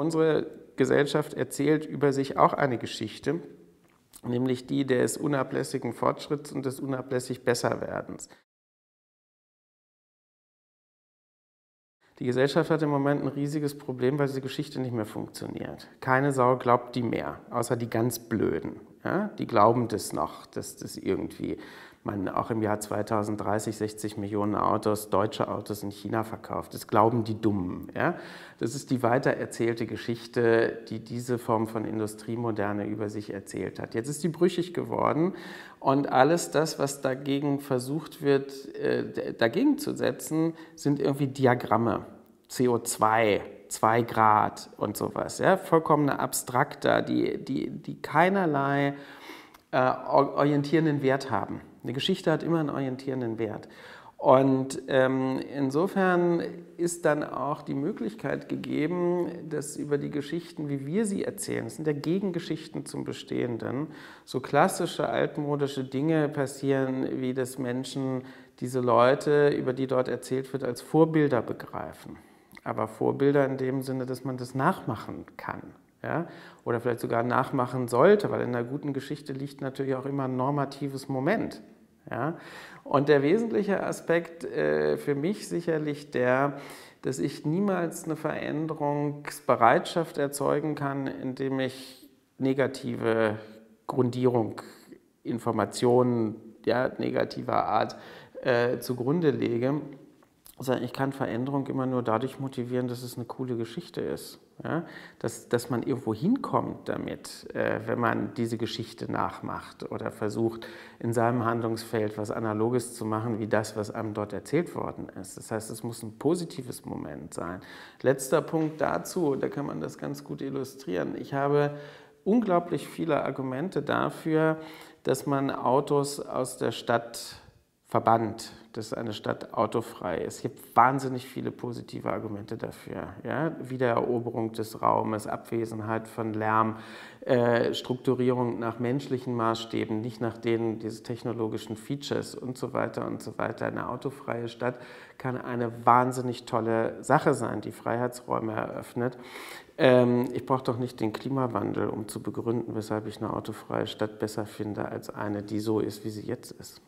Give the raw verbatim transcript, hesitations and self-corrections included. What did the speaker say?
Unsere Gesellschaft erzählt über sich auch eine Geschichte, nämlich die des unablässigen Fortschritts und des unablässig Besserwerdens. Die Gesellschaft hat im Moment ein riesiges Problem, weil diese Geschichte nicht mehr funktioniert. Keine Sau glaubt die mehr, außer die ganz Blöden. Ja, die glauben das noch, dass das irgendwie, man auch im Jahr zweitausenddreißig sechzig Millionen Autos, deutsche Autos in China verkauft. Das glauben die Dummen. Ja? Das ist die weitererzählte Geschichte, die diese Form von Industriemoderne über sich erzählt hat. Jetzt ist die brüchig geworden und alles das, was dagegen versucht wird, äh, dagegen zu setzen, sind irgendwie Diagramme. C O zwei, zwei Grad und sowas, ja, vollkommen abstrakter, die, die, die keinerlei äh, orientierenden Wert haben. Eine Geschichte hat immer einen orientierenden Wert. Und ähm, insofern ist dann auch die Möglichkeit gegeben, dass über die Geschichten, wie wir sie erzählen, das sind ja Gegengeschichten zum Bestehenden, so klassische altmodische Dinge passieren, wie dass Menschen diese Leute, über die dort erzählt wird, als Vorbilder begreifen. Aber Vorbilder in dem Sinne, dass man das nachmachen kann, ja? Oder vielleicht sogar nachmachen sollte, weil in einer guten Geschichte liegt natürlich auch immer ein normatives Moment. Ja? Und der wesentliche Aspekt äh, für mich sicherlich der, dass ich niemals eine Veränderungsbereitschaft erzeugen kann, indem ich negative Grundierung, Informationen ja, negativer Art äh, zugrunde lege. Sondern ich kann Veränderung immer nur dadurch motivieren, dass es eine coole Geschichte ist. Ja? Dass, dass man irgendwo hinkommt damit, äh, wenn man diese Geschichte nachmacht oder versucht, in seinem Handlungsfeld was Analoges zu machen, wie das, was einem dort erzählt worden ist. Das heißt, es muss ein positives Moment sein. Letzter Punkt dazu, da kann man das ganz gut illustrieren. Ich habe unglaublich viele Argumente dafür, dass man Autos aus der Stadt verbannt, dass eine Stadt autofrei ist. Es gibt wahnsinnig viele positive Argumente dafür. Ja? Wiedereroberung des Raumes, Abwesenheit von Lärm, äh, Strukturierung nach menschlichen Maßstäben, nicht nach denen diese technologischen Features und so weiter und so weiter. Eine autofreie Stadt kann eine wahnsinnig tolle Sache sein, die Freiheitsräume eröffnet. Ähm, ich brauche doch nicht den Klimawandel, um zu begründen, weshalb ich eine autofreie Stadt besser finde als eine, die so ist, wie sie jetzt ist.